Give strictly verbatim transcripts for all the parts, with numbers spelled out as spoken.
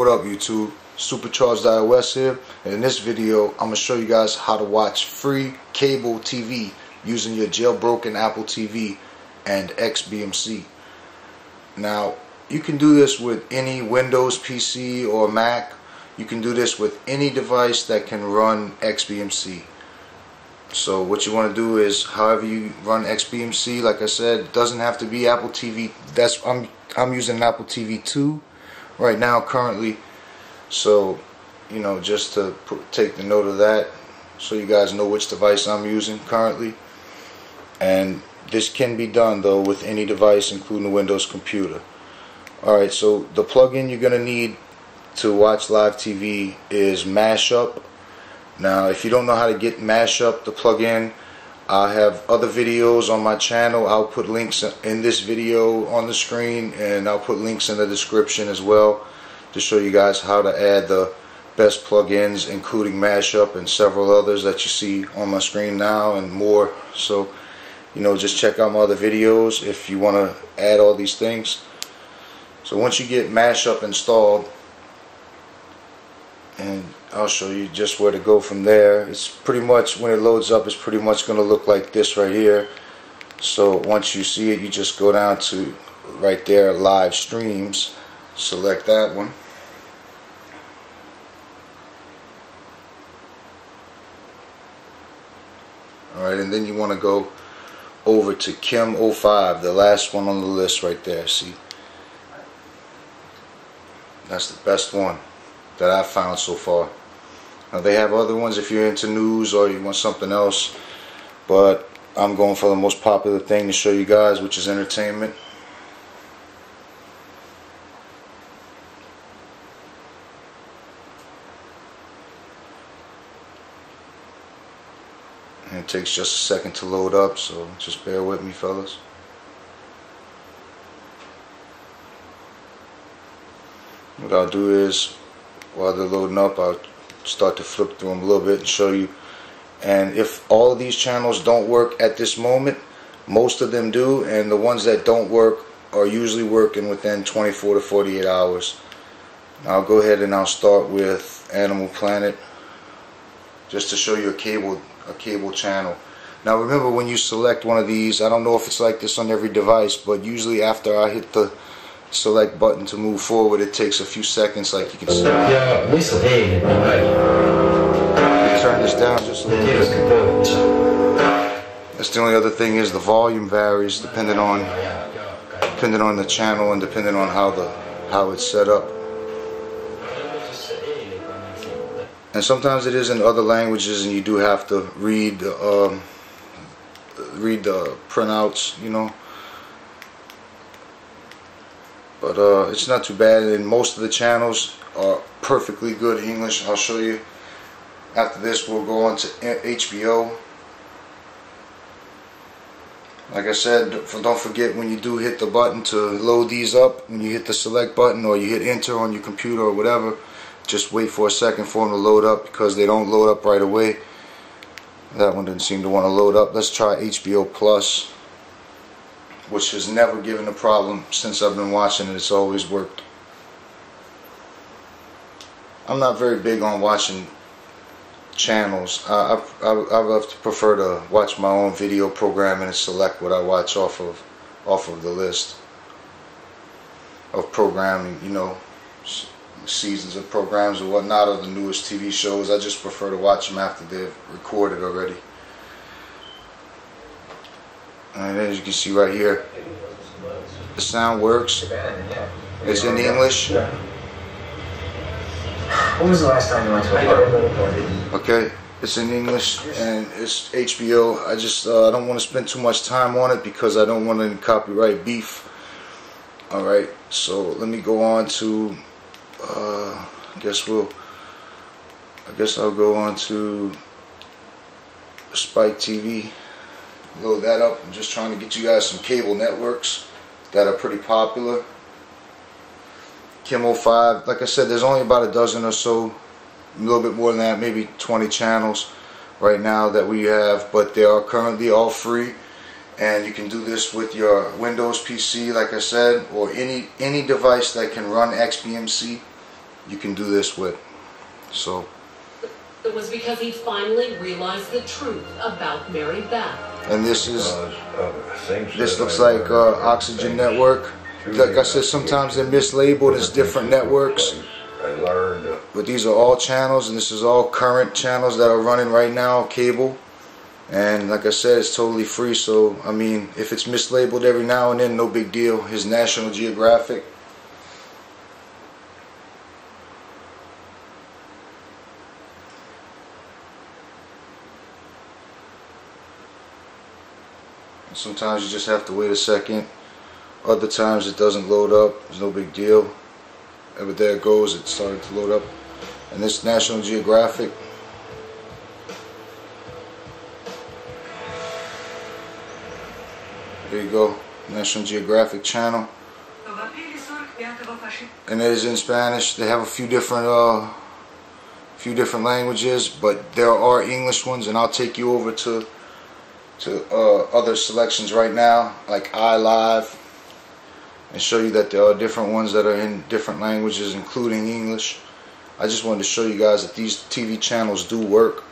What up, YouTube? SupaChargediOS here, and in this video I'm going to show you guys how to watch free cable T V using your jailbroken Apple T V and X B M C. Now you can do this with any Windows P C or Mac. You can do this with any device that can run X B M C. So what you want to do is, however you run X B M C, like I said, it doesn't have to be Apple T V. That's I'm I'm using an Apple T V two right now currently. So, you know, just to take the note of that, so you guys know which device I'm using currently. And this can be done though with any device, including a Windows computer. Alright, so the plugin you're going to need to watch live T V is Mashup. Now, if you don't know how to get Mashup, the plugin, I have other videos on my channel. I'll put links in this video on the screen, and I'll put links in the description as well to show you guys how to add the best plugins, including Mashup and several others that you see on my screen now and more. So, you know, just check out my other videos if you want to add all these things. So once you get Mashup installed, and I'll show you just where to go from there. It's pretty much, when it loads up, it's pretty much going to look like this right here. So once you see it, you just go down to right there, live streams, select that one, alright, and then you want to go over to Kimo five, the last one on the list right there. See, that's the best one that I've found so far. Now, they have other ones if you're into news or you want something else, but I'm going for the most popular thing to show you guys, which is entertainment. And it takes just a second to load up, so just bear with me, fellas. What I'll do is, while they're loading up, I'll start to flip through them a little bit and show you. And if all of these channels don't work at this moment, most of them do, and the ones that don't work are usually working within twenty-four to forty-eight hours. I'll go ahead and I'll start with Animal Planet, just to show you a cable a cable channel. Now remember, when you select one of these, I don't know if it's like this on every device, but usually after I hit the select button to move forward, it takes a few seconds, like you can see. Turn this down just a little bit. That's the only other thing, is the volume varies depending on depending on the channel and depending on how the how it's set up. And sometimes it is in other languages, and you do have to read um, read the printouts, you know. But uh, it's not too bad, and most of the channels are perfectly good English. I'll show you. After this, we'll go on to H B O. Like I said, don't forget, when you do hit the button to load these up, when you hit the select button or you hit enter on your computer or whatever, just wait for a second for them to load up, because they don't load up right away. That one didn't seem to want to load up. Let's try H B O Plus, which has never given a problem since I've been watching it. It's always worked. I'm not very big on watching channels. I, I, I love to prefer to watch my own video programming and select what I watch off of off of the list of programming, you know, seasons of programs or whatnot, or the newest T V shows. I just prefer to watch them after they're recorded already. And as you can see right here, the sound works. It's in English. When was the last time you went to a party? Okay, it's in English, and it's H B O. I just uh, I don't want to spend too much time on it because I don't want any copyright beef. All right, so let me go on to. Uh, I guess we'll. I guess I'll go on to Spike T V. Load that up. I'm just trying to get you guys some cable networks that are pretty popular. Kimo five, like I said, there's only about a dozen or so, a little bit more than that, maybe twenty channels right now that we have, but they are currently all free, and you can do this with your Windows P C, like I said, or any any device that can run X B M C. you can do this with. So it was because he finally realized the truth about Mary Beth. And this is uh, this looks like uh, Oxygen Network. Like I said, sometimes they're mislabeled as different networks. But these are all channels, and this is all current channels that are running right now, cable. And like I said, it's totally free, so I mean, if it's mislabeled every now and then, no big deal. His National Geographic. Sometimes you just have to wait a second. Other times it doesn't load up. It's no big deal. But there it goes. It started to load up. And this National Geographic. There you go. National Geographic channel. And it is in Spanish. They have a few different, uh, few different languages, but there are English ones. And I'll take you over to to uh, other selections right now, like iLive, and show you that there are different ones that are in different languages, including English. I just wanted to show you guys that these T V channels do work,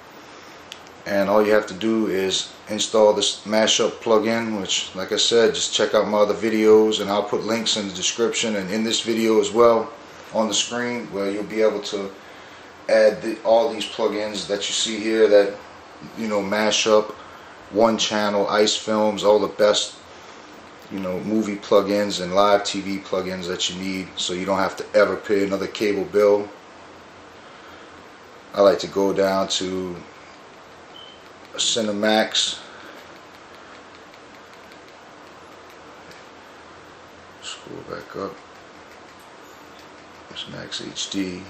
and all you have to do is install this Mashup plugin, which, like I said, just check out my other videos, and I'll put links in the description and in this video as well on the screen, where you'll be able to add the, all these plugins that you see here, that, you know, Mashup, One Channel, Ice Films, all the best, you know, movie plugins and live T V plugins that you need, so you don't have to ever pay another cable bill. I like to go down to Cinemax, scroll back up, Cinemax H D.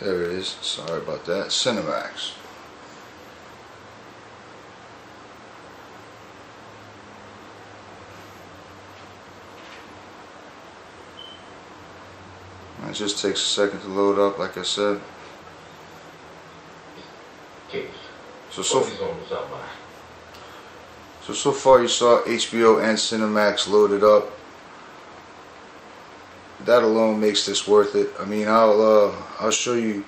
There it is. Sorry about that. Cinemax. It just takes a second to load up, like I said. So so so so far you saw H B O and Cinemax loaded up. That alone makes this worth it. I mean, I'll uh, I'll show you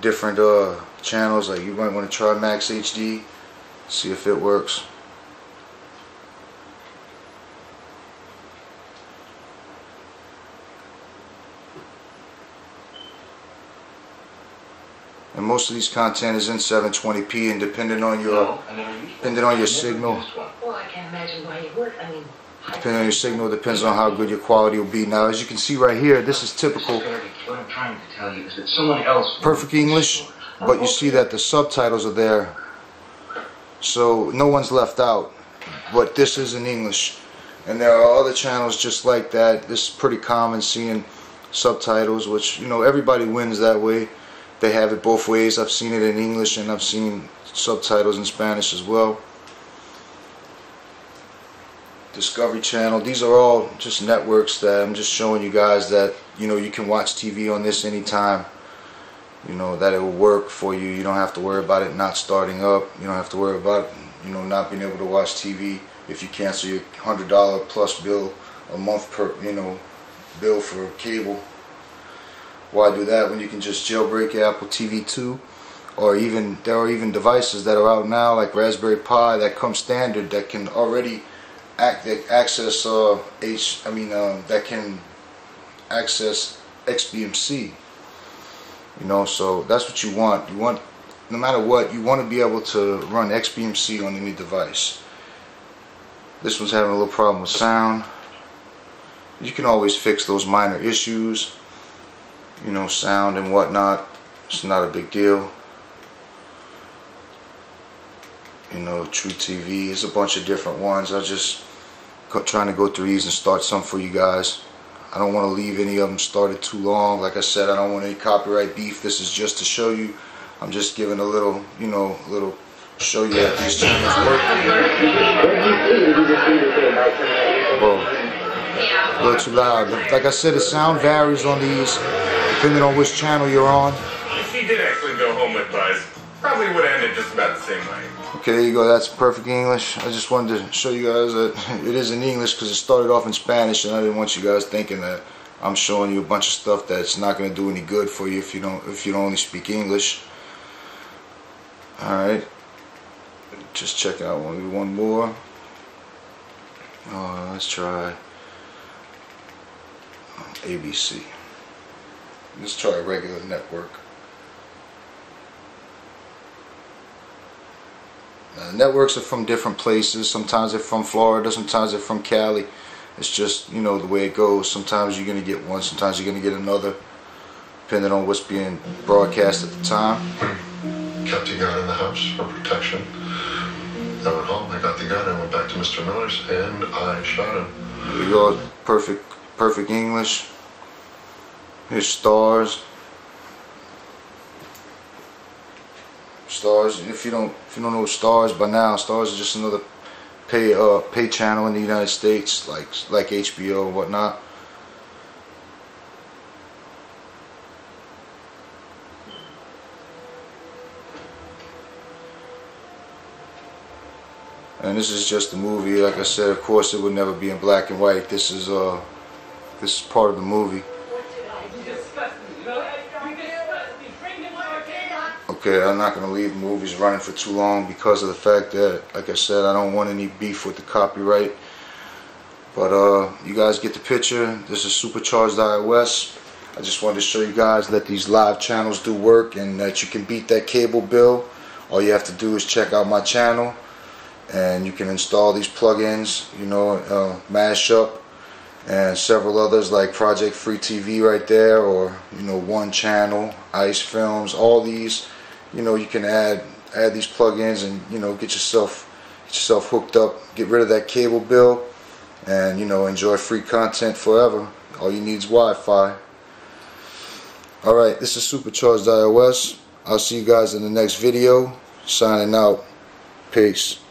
different uh, channels. Like, you might want to try Max H D, see if it works. And most of these content is in seven twenty p, and depending on your depending on your signal. Well, I can't imagine why it worked. I mean. Depending on your signal, depends on how good your quality will be. Now, as you can see right here, this is typical. What I'm trying to tell you is that someone else. Perfect English, but you see that the subtitles are there, so no one's left out. But this is in English, and there are other channels just like that. This is pretty common, seeing subtitles, which, you know, everybody wins that way. They have it both ways. I've seen it in English, and I've seen subtitles in Spanish as well. Discovery Channel. These are all just networks that I'm just showing you guys that, you know, you can watch T V on this anytime. You know, that it will work for you. You don't have to worry about it not starting up. You don't have to worry about, you know, not being able to watch T V if you cancel your one hundred dollar plus bill a month per, you know, bill for cable. Why do that when you can just jailbreak your Apple T V too? Or even, there are even devices that are out now like Raspberry Pi that come standard that can already access uh, H. I mean, uh, that can access X B M C. You know, so that's what you want. You want, no matter what, you want to be able to run X B M C on any device. This one's having a little problem with sound. You can always fix those minor issues. You know, sound and whatnot. It's not a big deal. You know, True T V. There's a bunch of different ones. I'm just trying to go through these and start some for you guys. I don't want to leave any of them started too long. Like I said, I don't want any copyright beef. This is just to show you. I'm just giving a little, you know, a little show you that these channels work. Whoa. A little too loud. Like I said, the sound varies on these, depending on which channel you're on. If he did actually go home with Buzz, probably probably would end it just about the same way. Okay, there you go. That's perfect English. I just wanted to show you guys that it is in English because it started off in Spanish, and I didn't want you guys thinking that I'm showing you a bunch of stuff that's not going to do any good for you if you don't if you don't only speak English. All right, just check out one one more. Uh, let's try A B C. Let's try a regular network. Now, the networks are from different places. Sometimes they're from Florida, sometimes they're from Cali. It's just, you know, the way it goes. Sometimes you're going to get one, sometimes you're going to get another, depending on what's being broadcast at the time. Kept a gun in the house for protection. I went home, I got the gun, I went back to Mister Miller's, and I shot him. There you go. Perfect, perfect English. Here's stars. Stars. If you don't, if you don't know stars by now, stars are just another pay, uh, pay channel in the United States, like like H B O and whatnot. And this is just the movie. Like I said, of course, it would never be in black and white. This is uh, this is part of the movie. Okay, I'm not going to leave movies running for too long because of the fact that, like I said, I don't want any beef with the copyright. But uh, you guys get the picture. This is SupaChargediOS. I just wanted to show you guys that these live channels do work and that you can beat that cable bill. All you have to do is check out my channel, and you can install these plugins, you know, uh, Mashup and several others like Project Free T V right there, or, you know, One Channel, Ice Films, all these. You know, you can add add these plugins and, you know, get yourself get yourself hooked up, get rid of that cable bill, and, you know, enjoy free content forever. All you need is Wi-Fi. All right, this is SupaChargediOS. I'll see you guys in the next video. Signing out. Peace.